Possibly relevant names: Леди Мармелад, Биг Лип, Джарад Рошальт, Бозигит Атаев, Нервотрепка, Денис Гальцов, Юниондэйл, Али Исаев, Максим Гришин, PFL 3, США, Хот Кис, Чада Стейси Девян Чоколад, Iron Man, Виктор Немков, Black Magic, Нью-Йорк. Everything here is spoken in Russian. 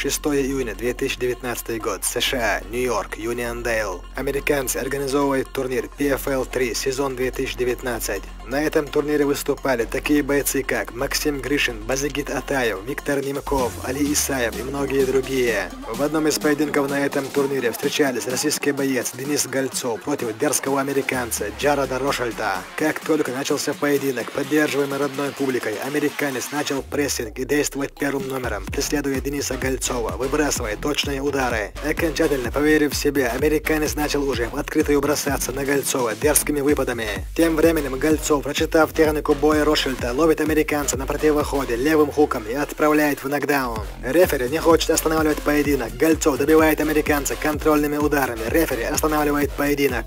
6 июня 2019 год, США, Нью-Йорк, Юнион-Дейл. Американцы организовывают турнир PFL 3, сезон 2019. На этом турнире выступали такие бойцы, как Максим Гришин, Бозигит Атаев, Виктор Немков, Али Исаев и многие другие. В одном из поединков на этом турнире встречались российский боец Денис Гальцов против дерзкого американца Джарада Рошальта. Как только начался поединок, поддерживаемый родной публикой, американец начал прессинг и действовать первым номером, преследуя Дениса Гальцова, выбрасывая точные удары. Окончательно поверив в себя, американец начал уже в открытую бросаться на Гальцова дерзкими выпадами. Тем временем Гальцов, прочитав технику боя Рошальта, ловит американца на противоходе левым хуком и отправляет в нокдаун. Рефери не хочет останавливать поединок. Гальцов добивает американца контрольными ударами. Рефери останавливает поединок.